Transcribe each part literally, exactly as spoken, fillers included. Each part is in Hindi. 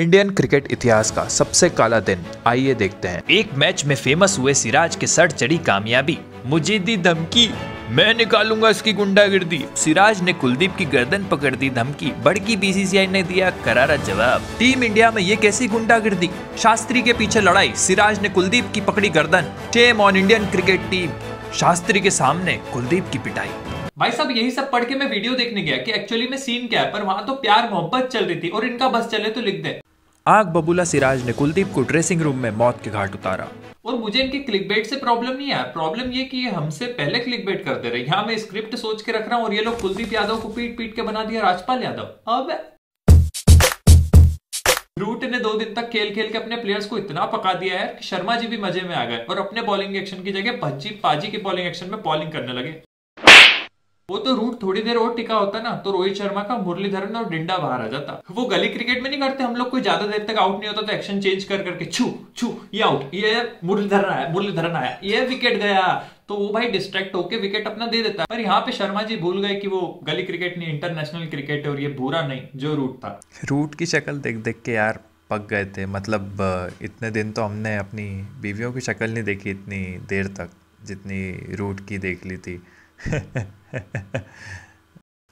इंडियन क्रिकेट इतिहास का सबसे काला दिन। आइए देखते हैं। एक मैच में फेमस हुए सिराज के सर चढ़ी कामयाबी, मुझे दी धमकी, मैं निकालूंगा इसकी गुंडागिर्दी। सिराज ने कुलदीप की गर्दन पकड़ दी धमकी, बड़की बीसीसीआई ने दिया करारा जवाब। टीम इंडिया में ये कैसी गुंडागिर्दी, शास्त्री के पीछे लड़ाई, सिराज ने कुलदीप की पकड़ी गर्दन। Shame on Indian cricket team, Shastri के सामने कुलदीप की पिटाई। भाई साहब यही सब पढ़ के मैं वीडियो देखने गया कि एक्चुअली में सीन क्या है, पर वहाँ तो प्यार मोहब्बत चल रही थी और इनका बस चले तो लिख दे। आग बबूला सिराज ने कुलदीप को ड्रेसिंग रूम में मौत के घाट उतारा। और मुझे इनके क्लिकबेट से प्रॉब्लम नहीं है, प्रॉब्लम ये कि ये हमसे पहले क्लिकबेट करते रहे। यहाँ मैं स्क्रिप्ट सोच के रख रहा हूँ और ये लोग कुलदीप यादव को पीट पीट के बना दिया राजपाल यादव। अब रूट ने दो दिन तक खेल खेल के अपने प्लेयर्स को इतना पका दिया है कि शर्मा जी भी मजे में आ गए और अपने बॉलिंग एक्शन की जगह भज्जी पाजी के बॉलिंग एक्शन में बॉलिंग करने लगे। वो तो रूट थोड़ी देर और टिका होता ना तो रोहित शर्मा का मुरलीधरन और डिंडा बाहर आ जाता। वो गली क्रिकेट में नहीं करते हम लोग, कोई ज्यादा देर तक आउट नहीं होता तो एक्शन चेंज कर करके छू छू ये आउट, ये मुरलीधरन आया, मुरलीधरन आया, ये विकेट गया, तो वो भाई डिस्ट्रैक्ट होके विकेट अपना दे देता है। पर यहाँ पे शर्मा जी भूल गए कि वो गली क्रिकेट नहीं इंटरनेशनल क्रिकेट है और ये भूरा नहीं जो रूट था। रूट की शक्ल देख देख के यार पक गए थे, मतलब इतने दिन तो हमने अपनी बीवियों की शक्ल नहीं देखी इतनी देर तक जितनी रूट की देख ली थी।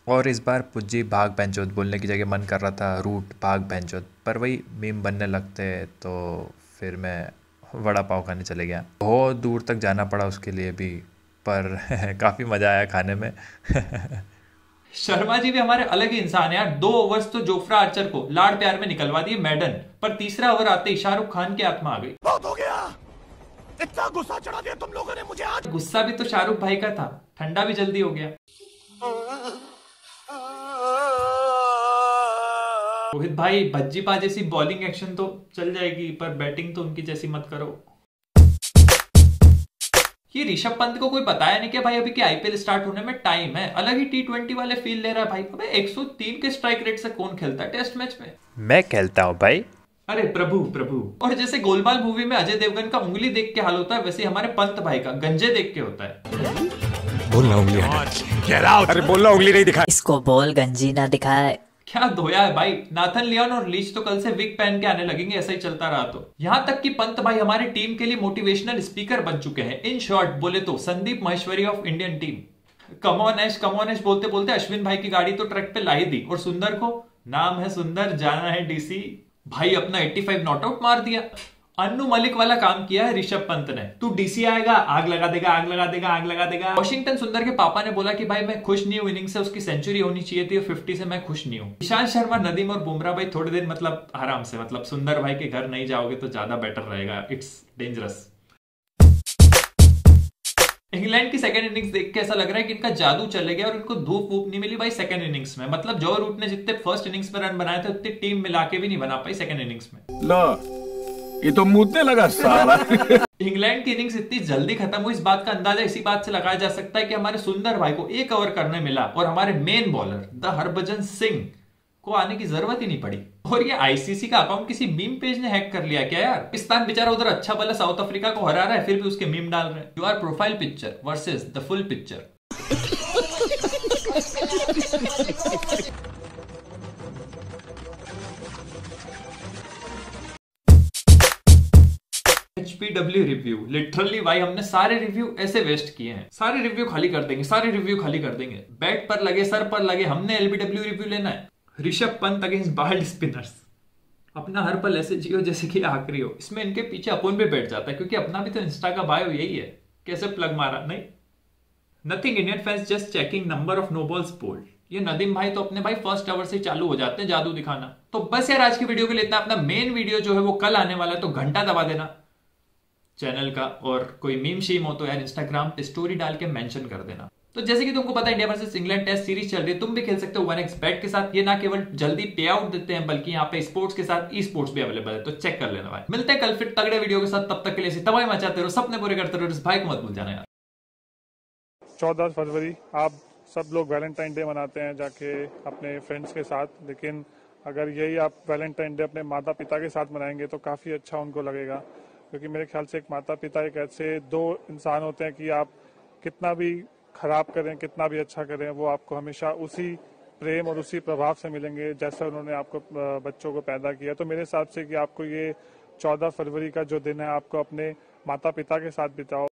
और इस बार पुज्जी भाग बेंचोद बोलने की जगह मन कर रहा था रूट भाग बेंचोद, पर वही मीम बनने लगते तो फिर मैं वड़ा पाव खाने चले गया। बहुत दूर तक जाना पड़ा उसके लिए भी, पर काफ़ी मज़ा आया खाने में। शर्मा जी भी हमारे अलग ही इंसान है यार। दो ओवर्स तो जोफ्रा आर्चर को लाड़ प्यार में निकलवा दिए मैडन, पर तीसरा ओवर आते ही शाहरुख खान की आत्मा आ गई। बहुत हो गया, इतना गुस्सा चढ़ा दिया तुम लोगों ने मुझे आज। गुस्सा भी तो शाहरुख भाई का था, ठंडा भी जल्दी हो गया। रोहित भाई भज्जी पा जैसी बॉलिंग एक्शन तो चल जाएगी, पर बैटिंग तो उनकी जैसी मत करो। ये ऋषभ पंत को कोई बताया नहीं कि भाई अभी के आईपीएल स्टार्ट होने में टाइम है, अलग ही टी ट्वेंटी वाले फील ले रहा है भाई। अबे एक सौ तीन के स्ट्राइक रेट से कौन खेलता है टेस्ट मैच में? मैं खेलता हूँ भाई। अरे प्रभु प्रभु। और जैसे गोलमाल मूवी में अजय देवगन का उंगली देख के हाल होता है, वैसे हमारे पंत भाई का गंजे देख के होता है। बोलना उंगली हटा। अरे बोलना उंगली नहीं दिखा। इसको बोल गंजी ना दिखाए। क्या धोया है भाई। नाथन लियोन और लीच तो कल से विग पहन के आने लगेंगे ऐसा ही चलता रहा तो। यहाँ तक कि पंत भाई हमारे टीम के लिए मोटिवेशनल स्पीकर बन चुके हैं। इन शॉर्ट बोले तो Sandeep Maheshwari of Indian team. Come on Ash come on Ash बोलते बोलते अश्विन भाई की गाड़ी तो ट्रैक पे लाई दी और सुंदर को, नाम है सुंदर जाना है डीसी, भाई अपना पचासी नॉट आउट मार दिया। अनु मलिक वाला काम किया है ऋषभ पंत ने। तू डीसी आएगा आग लगा देगा आग लगा देगा आग लगा देगा। वॉशिंगटन सुंदर के पापा ने बोला कि भाई मैं खुश नहीं हूँ, इनिंग से उसकी सेंचुरी होनी चाहिए थी और पचास से मैं खुश नहीं हूँ। ईशान शर्मा नदीम और बुमराह भाई थोड़े दिन मतलब आराम से, मतलब सुंदर भाई के घर नहीं जाओगे तो ज्यादा बेटर रहेगा, इट्स डेंजरस। इंग्लैंड की सेकंड इनिंग्स देख के ऐसा लग रहा है कि इनका जादू चले गया और इनको धूप वूप नहीं मिली भाई सेकंड इनिंग्स में। मतलब जो रूट ने जितने फर्स्ट इनिंग्स में रन बनाए थे उतनी टीम मिला के भी नहीं बना पाई सेकंड इनिंग्स में। ला ये तो मुद्दे लगा सारा। इंग्लैंड की इनिंग्स इतनी जल्दी खत्म हुई, इस बात का अंदाजा इसी बात से लगाया जा सकता है कि हमारे सुंदर भाई को एक ओवर करने मिला और हमारे main bowler the Harbhajan Singh को आने की जरूरत ही नहीं पड़ी। और ये आईसीसी का अकाउंट किसी मीम पेज ने हैक कर लिया क्या यार? पाकिस्तान बेचारा उधर अच्छा भला साउथ अफ्रीका को हरा रहा है, फिर भी उसके मीम डाल रहे हैं। You are profile picture versus the full picture. LBW review literally भाई हमने सारे रिव्यू ऐसे वेस्ट किए हैं, सारे रिव्यू खाली कर देंगे, सारे रिव्यू खाली कर देंगे। बैट पर लगे सर पर लगे, हमने एलबीडब्ल्यू रिव्यू लेना है। Rishabh Pant against bald spinners, अपना हर पल ऐसे जियो जैसे कि आखिरी हो। इसमें इनके पीछे अपोन भी बैठ जाता है क्योंकि अपना भी तो इंस्टा का बायो यही है। कैसे प्लग मारा नहीं। Nothing Indian fans just checking number of no balls bold. ये नदीम भाई तो अपने भाई फर्स्ट ओवर से चालू हो जाते हैं जादू दिखाना। तो बस यार आज की वीडियो के लिए इतना। अपना मेन वीडियो जो है वो कल आने वाला है, तो घंटा दबा देना चैनल का। और कोई मीम शीम हो तो यार इंस्टाग्राम पे स्टोरी डाल के मेंशन कर देना। तो जैसे कि तुमको पता है India versus England test series चल रही है, तुम भी खेल सकते हो वन एक्स बैट के साथ। ये ना केवल जल्दी पे आउट देते हैं बल्कि यहाँ पे स्पोर्ट्स के साथ ई स्पोर्ट्स भी अवेलेबल है, तो चेक कर लेना भाई। मिलते हैं कल फिर तगड़े वीडियो के साथ, तब तक के लिए तबाही मचाते रहो, सपने पूरे करते रहो। इस भाई को मत भूल जाना यार। चौदह फरवरी आप सब लोग वैलेंटाइन डे मनाते हैं जाके अपने फ्रेंड्स के साथ, लेकिन अगर यही आप वैलेंटाइन डे अपने माता पिता के साथ मनाएंगे तो काफी अच्छा उनको लगेगा, क्योंकि मेरे ख्याल से एक माता पिता एक ऐसे दो इंसान होते हैं कि आप कितना भी खराब करें कितना भी अच्छा करें वो आपको हमेशा उसी प्रेम और उसी प्रभाव से मिलेंगे जैसा उन्होंने आपको बच्चों को पैदा किया। तो मेरे हिसाब से कि आपको ये चौदह फरवरी का जो दिन है आपको अपने माता पिता के साथ बिताओ।